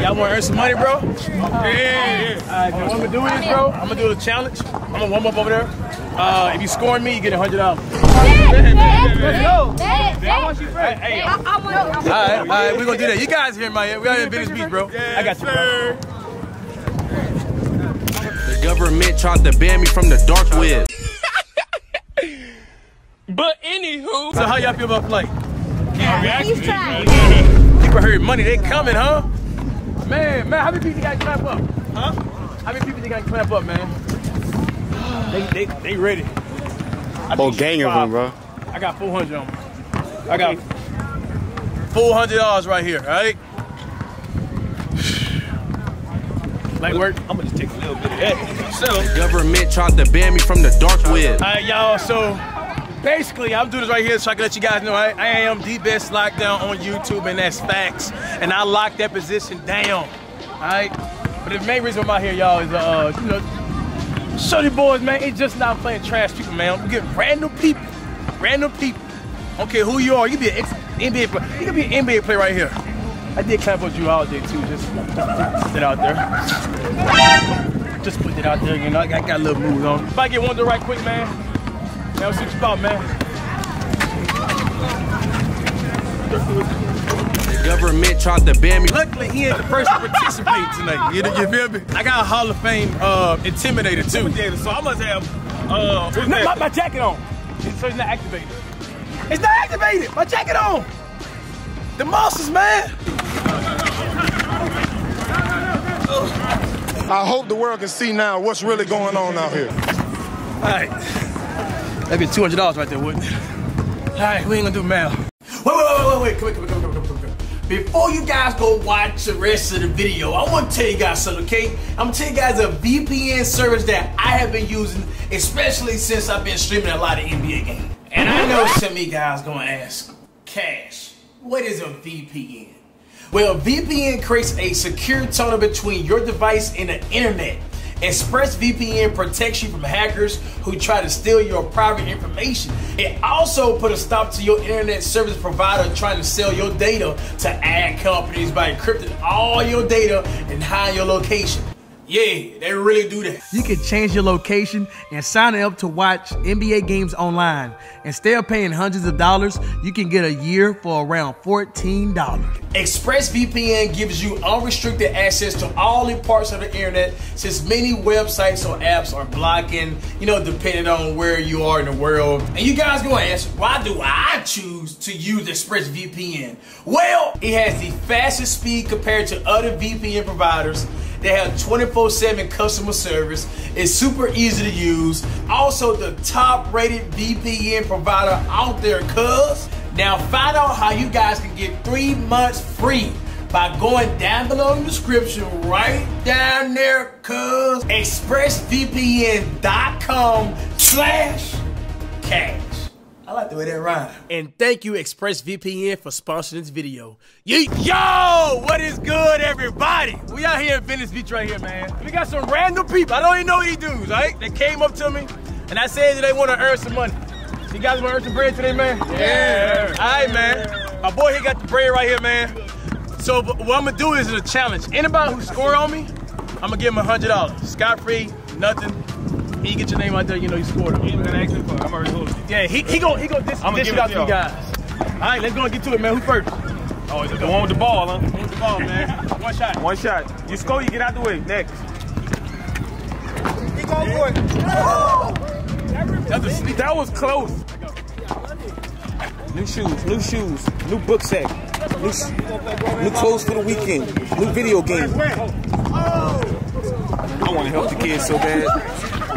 Y'all want to earn some money, bro? Yeah. What I'm going to do is, bro, I'm going to do the challenge. I'm going to warm up over there. If you score me, you get $100. All right, we're going to do that. You guys here, man. We out here in Venice Beach, bro. I got you, bro. The government tried to ban me from the dark web. But anywho. So how y'all feel about flight? He's trying. People heard money, they coming, huh? Man, how many people you got to clamp up? Huh? How many people you got to clamp up, man? They ready. Whole gang of them, bro. I got 400 on them. I got $400 right here, all right? Light work. I'm gonna just take a little bit of that. So, the government tried to ban me from the dark web. All right, y'all, so basically, I'm doing this right here so I can let you guys know I am the best lockdown on YouTube, and that's facts. And I locked that position down, all right? But the main reason I'm out here, y'all, is, you know, show these boys, man, it's just not playing trash people, man. We get random people, I don't care who you are. You can be an NBA player. You can be an NBA player right here. I did clap with you all day, too, just put it out there. Just put it out there, you know, I got a little mood on. If I get one to right quick, man, now see what you about, man. The government tried to ban me. Luckily, he ain't the first to participate tonight. You feel me? I got a Hall of Fame intimidator, too. So I must have my jacket on. So it's not activated. It's not activated! My jacket on! The monsters, man! I hope the world can see now what's really going on out here. All right. That'd be $200 right there, wouldn't it? All right, we ain't gonna do mail. Wait. Come here. Before you guys go watch the rest of the video, I want to tell you guys something, okay? I'm gonna tell you guys a VPN service that I have been using, especially since I've been streaming a lot of NBA games. And I know some of you guys gonna ask, Cash, what is a VPN? Well, VPN creates a secure tunnel between your device and the internet. ExpressVPN protects you from hackers who try to steal your private information. It also put a stop to your internet service provider trying to sell your data to ad companies by encrypting all your data and hiding your location. Yeah, they really do that. You can change your location and sign up to watch NBA games online. Instead of paying hundreds of dollars, you can get a year for around $14. ExpressVPN gives you unrestricted access to all the parts of the internet, since many websites or apps are blocking, you know, depending on where you are in the world. And you guys gonna ask, why do I choose to use ExpressVPN? Well, it has the fastest speed compared to other VPN providers. They have 24/7 customer service. It's super easy to use. Also, the top rated VPN provider out there, cuz. Now find out how you guys can get 3 months free by going down below in the description, right down there, cuz. ExpressVPN.com/cash. I like the way that rhymes. And thank you, ExpressVPN, for sponsoring this video. Yeet. Yo, what is good, everybody? We out here in Venice Beach right here, man. We got some random people. I don't even know these dudes, all right? They came up to me, and I said that they want to earn some money. So you guys want to earn some bread today, man? Yeah. All right, man. My boy, he got the bread right here, man. So what I'm going to do is a challenge. Anybody who score on me, I'm going to give him $100. Scot-free, nothing. He get your name out there, you know you scored him. I'm already holding it. Yeah, he gonna dish it out to you guys. All right, let's go and get to it, man. Who first? Oh, it's the one with the ball, huh? One with the ball, man. One shot. One shot. You score, you get out the way. Next. He going for it. That was close. New shoes, new book sack, new clothes for the weekend, new video game. I want to help the kids so bad.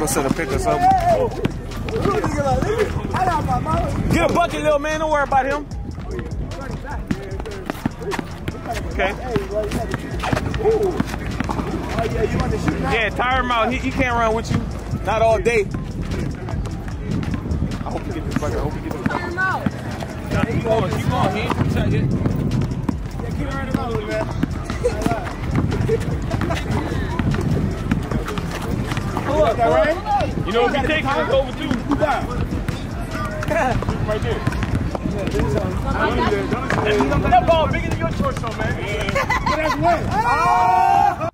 Gonna pick us up. Get a bucket, little man. Don't worry about him. Okay. Yeah, tire him out. He can't run with you. Not all day. I hope you get this bucket. Tire him out. Keep going. He ain't trying to hit. Yeah, keep running out a little bit. Up, right? You know, if you take it, it's over two. Right there. That ball bigger than your shorts, though, man. But that's what. Oh!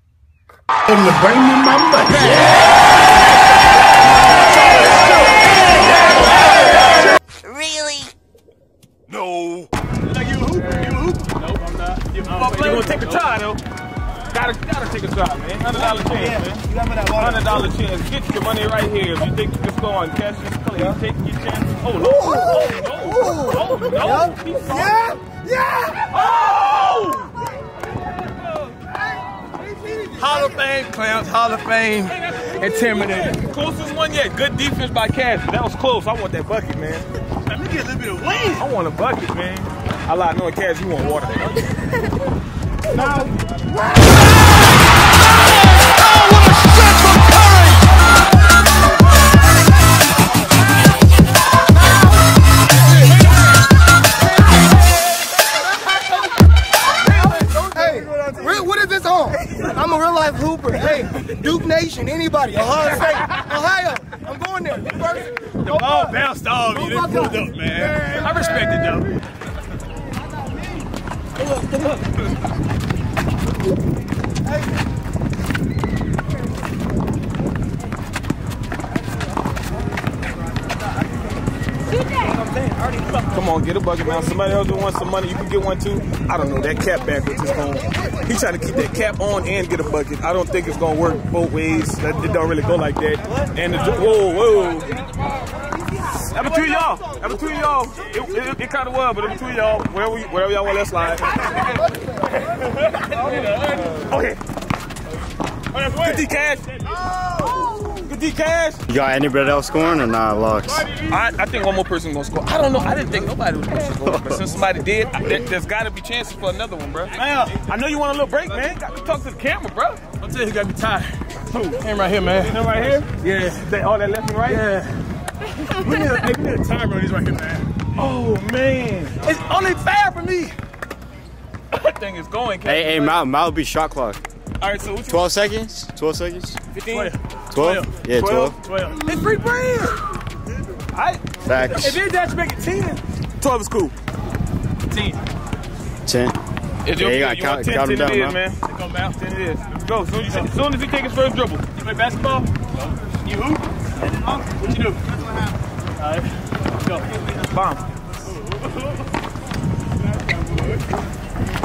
And you bring me my money. Yeah! Really? No. Like you hoop? You hoop? Nope, I'm not. You gonna take a try, though. Gotta take a try, man. $100 chance, man. You got me that $100 chance. Get your money right here. If you think you can score on cash, just clear. Take your chance. Oh, no. Oh, no. Oh, no. Yep. Yeah! Yeah! Oh! Hall of Fame, clowns, Hall of Fame, intimidating. Closest one yet. Good defense by Cash. That was close. I want that bucket, man. Let me get a little bit of wind. I want a bucket, man. I lied, knowing Cash, you want water. Now. Oh, what a stretch from Curry! I'm a real life hooper. Hey, Duke Nation, anybody, Ohio State, Ohio, I'm going there. The ball bounced off you. They pulled up, man. I respect it, though. Come on, get a bucket, man. Somebody else who wants some money, you can get one too. I don't know, that cap backwards is home. He trying to keep that cap on and get a bucket. I don't think it's going to work both ways. It don't really go like that. And the, whoa, whoa. That between y'all. That between y'all. It kind of was, but that between y'all. Wherever y'all want that slide. Okay. Good D Cash. Good D Cash. You got anybody else scoring or not? Locks? I think one more person going to score. I don't know. I didn't think nobody was going to score. But since somebody did, there's got to be chances for another one, bro. Man, I know you want a little break, man. Got to talk to the camera, bro. I'll tell you, you got to be tired. Him right here, man. Him right here? Yeah. That, all that left and right? Yeah. we need a timer on these right here, man. Oh, man. It's only fair for me. That thing is going, Cat. Hey, Mal be shot clock. All right, so what's 12 seconds? 12 seconds? 15? 12? Yeah, 12. It's free bread. Facts. If you're Dutch, make it 10. 12 is cool. 10. 10. Yeah, you got to count them down, it is, man. It is. Let's go. As soon as he takes his first dribble. You play basketball? You hoop? What you do? All right. Let's go. Bomb.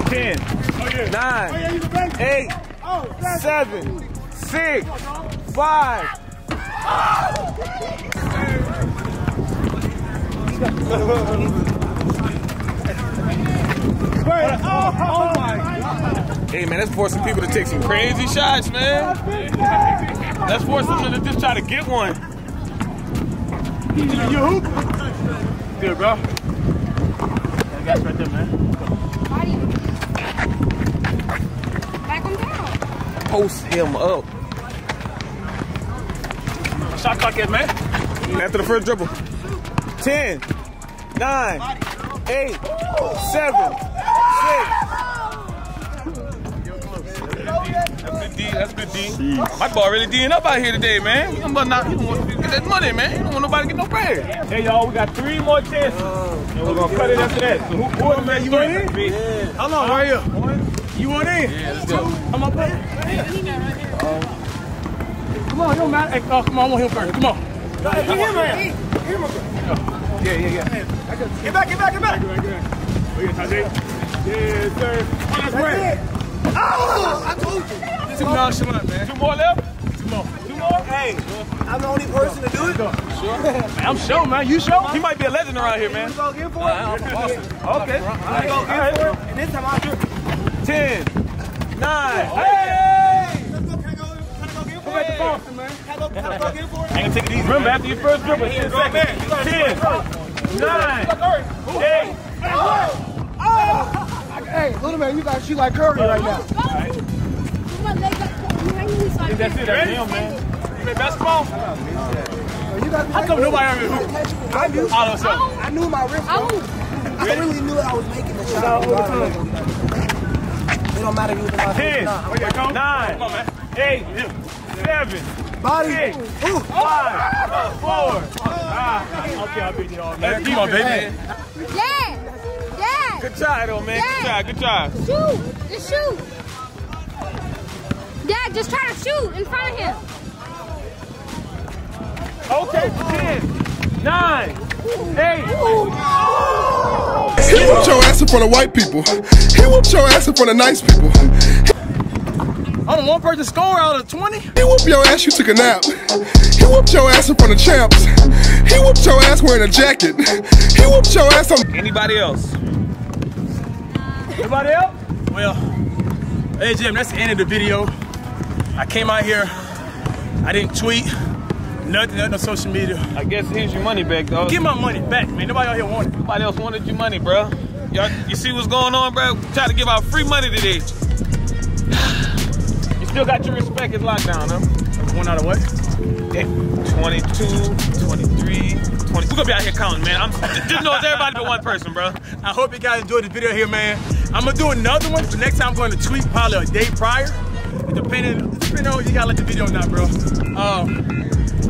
10. Oh, yeah. 9. 8. 7. 6. 5. Hey, man, that's forcing people to take some crazy shots, man. That's forcing them to just try to get one. You hoop? Good, bro. That guy's right there, man. Back him down. Post him up. Shot clock is, man. After the first dribble. 10, 9, 8, 7, 6. That's good D. Jeez. My ball really D'ing up out here today, man. You don't want to get that money, man. You don't want nobody to get no bread. Hey, y'all, we got 3 more chances. And we're going to cut it after that. So who man, you want in? Yeah. How long? How are you? You want in? Yeah, let's go. Come on, play. Come on, don't matter. Hey, come on, I want him first. Come on. Yeah, yeah, yeah. Get back. Yeah, sir. That's bread. Oh, I told you. Too nonchalant, man. 2 more left? 2 more. 2 more? Hey, I'm the only person to do it. Sure. Man, I'm sure, man. You sure? He might be a legend around here, man. Go get for it. Okay. I go get for it. And this time I'll do it. 10, 9. Hey! Can I go get for it? Hey. Boston, man. Can I go get for it? I ain't gonna take it easy. Remember, after your first dribble, 10 seconds. 10, 9, 8. Oh! Hey, little man, you got to shoot like Curry right now. Right. That's it, that's him, man. You play basketball? How come nobody ever hooped? I knew my wrist. I really knew I was making the shot. It don't matter if you was in my hoop. 10, 9, 8, 7. Body. 6, 5, 4. Okay, I beat you all. Come on, baby. Yeah. Good try though, man. Dad, good try, good try. Shoot, just shoot. Dad, just try to shoot in front of him. Okay, 10, 9, 8. He whooped your ass in front of white people. He whooped your ass in front of nice people. Only one person score out of 20? He whooped your ass, you took a nap. He whooped your ass in front of champs. He whooped your ass wearing a jacket. He whooped your ass on... Anybody else? Anybody else? Well, hey Jim, that's the end of the video. I came out here, I didn't tweet, nothing on social media. I guess here's your money back, though. Get my money back, man. Nobody out here wanted it. Nobody else wanted your money, bro. Y'all, you see what's going on, bro? Try to give out free money today. Still got your respect in lockdown, huh? One out of what? Damn. 22, 23, 20. We're gonna be out here counting, man. I'm just know it's everybody but one person, bro. I hope you guys enjoyed this video here, man. I'm gonna do another one, but next time I'm gonna tweet probably a day prior. Depending on, you gotta let the video know, bro.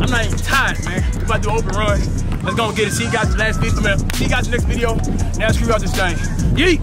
I'm not even tired, man. We're about to do an open run. Let's go and get it. See you guys in the last video, man. See you guys in the next video. Now screw out this thing. Yeet!